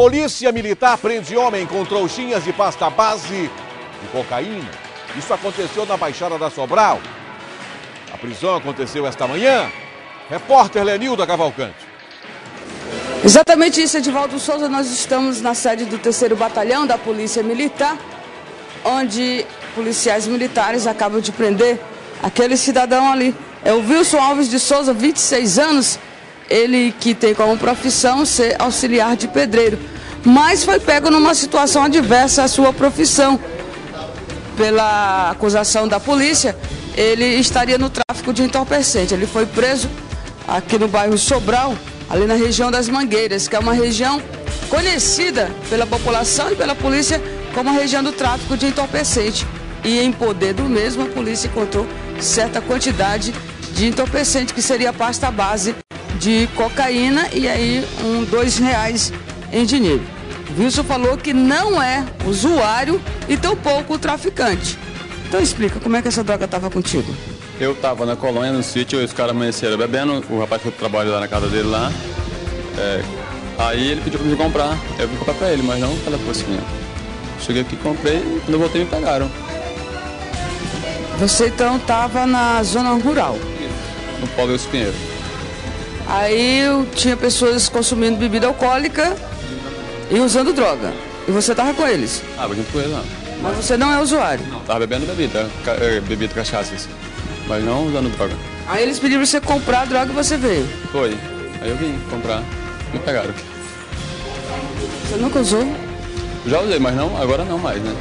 Polícia Militar prende homem com trouxinhas de pasta base de cocaína. Isso aconteceu na Baixada da Sobral. A prisão aconteceu esta manhã. Repórter Lenilda Cavalcante. Exatamente isso, Edivaldo Souza. Nós estamos na sede do 3º Batalhão da Polícia Militar, onde policiais militares acabam de prender aquele cidadão ali. É o Wilson Alves de Souza, 26 anos, ele que tem como profissão ser auxiliar de pedreiro, mas foi pego numa situação adversa à sua profissão. Pela acusação da polícia, ele estaria no tráfico de entorpecente. Ele foi preso aqui no bairro Sobral, ali na região das Mangueiras, que é uma região conhecida pela população e pela polícia como a região do tráfico de entorpecente. E em poder do mesmo, a polícia encontrou certa quantidade de entorpecente, que seria a pasta base de cocaína, e aí R$2 em dinheiro. Wilson falou que não é usuário e tampouco traficante. Então explica, como é que essa droga estava contigo? Eu tava na colônia, no sítio, os caras amanheceram bebendo, o rapaz que trabalha lá na casa dele lá. Aí ele pediu pra mim comprar, eu vim comprar pra ele, mas não pela força minha. Cheguei aqui, comprei, e quando eu voltei me pegaram. Você então tava na zona rural? No Paulo de Espinheiro. Aí tinha pessoas consumindo bebida alcoólica e usando droga. E você tava com eles? Ah, eu junto com eles lá. Mas você não é usuário? Não, tava bebendo bebida cachaça, assim. Mas não usando droga. Aí eles pediram pra você comprar a droga e você veio? Foi. Aí eu vim comprar. Me pegaram. Você nunca usou? Já usei, mas não, agora não mais, né?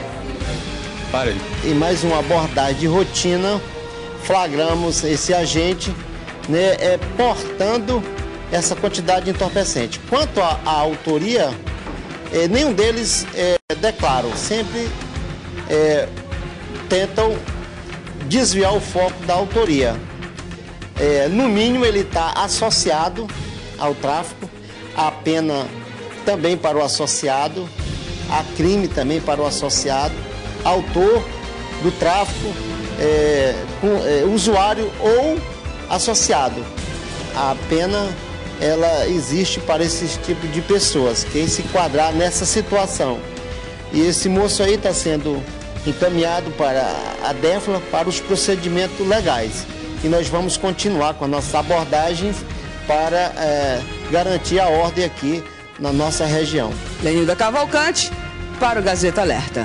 Parei. Em mais uma abordagem de rotina, flagramos esse agente, né, portando essa quantidade de entorpecente. Quanto à autoria, nenhum deles declaram. Sempre tentam desviar o foco da autoria. No mínimo, ele está associado ao tráfico, a pena também para o associado, a crime também para o associado, autor do tráfico, usuário ou associado. A pena, ela existe para esses tipo de pessoas, quem se enquadrar nessa situação. E esse moço aí está sendo encaminhado para a Defla para os procedimentos legais. E nós vamos continuar com as nossas abordagens para garantir a ordem aqui na nossa região. Lenilda Cavalcante, para o Gazeta Alerta.